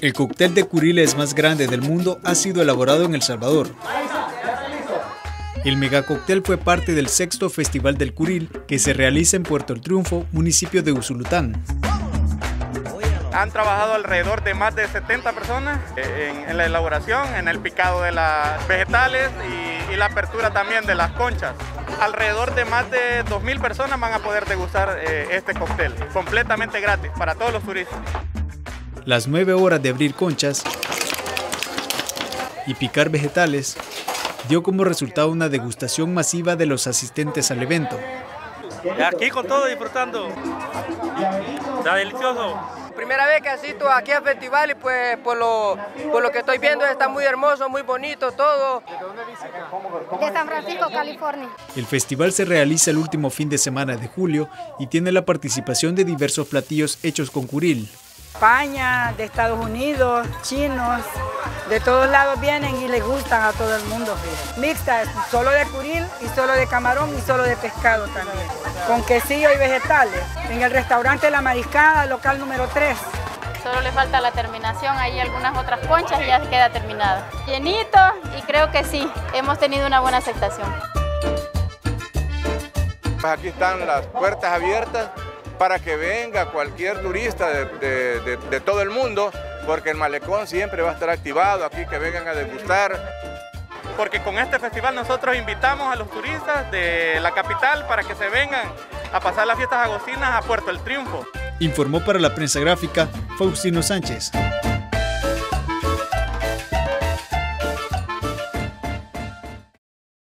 El cóctel de curiles más grande del mundo ha sido elaborado en El Salvador. El megacóctel fue parte del sexto Festival del Curil, que se realiza en Puerto El Triunfo, municipio de Usulután. Han trabajado alrededor de más de 70 personas en la elaboración, en el picado de las vegetales y la apertura también de las conchas. Alrededor de más de 2.000 personas van a poder degustar este cóctel, completamente gratis para todos los turistas. Las 9 horas de abrir conchas y picar vegetales dio como resultado una degustación masiva de los asistentes al evento. Aquí con todo disfrutando, está delicioso. Primera vez que asisto aquí al festival y pues por lo que estoy viendo está muy hermoso, muy bonito todo. ¿De dónde dice? De San Francisco, California. El festival se realiza el último fin de semana de julio y tiene la participación de diversos platillos hechos con curil. De España, de Estados Unidos, chinos, de todos lados vienen y les gustan a todo el mundo. Mixtas, solo de curil y solo de camarón y solo de pescado también, con quesillo y vegetales. En el restaurante La Mariscada, local número 3. Solo le falta la terminación, hay algunas otras conchas y ya queda terminada. Llenito y creo que sí, hemos tenido una buena aceptación. Pues aquí están las puertas abiertas para que venga cualquier turista de todo el mundo, porque el malecón siempre va a estar activado aquí, que vengan a degustar. Porque con este festival nosotros invitamos a los turistas de la capital para que se vengan a pasar las fiestas agostinas a Puerto El Triunfo. Informó para La Prensa Gráfica, Faustino Sánchez.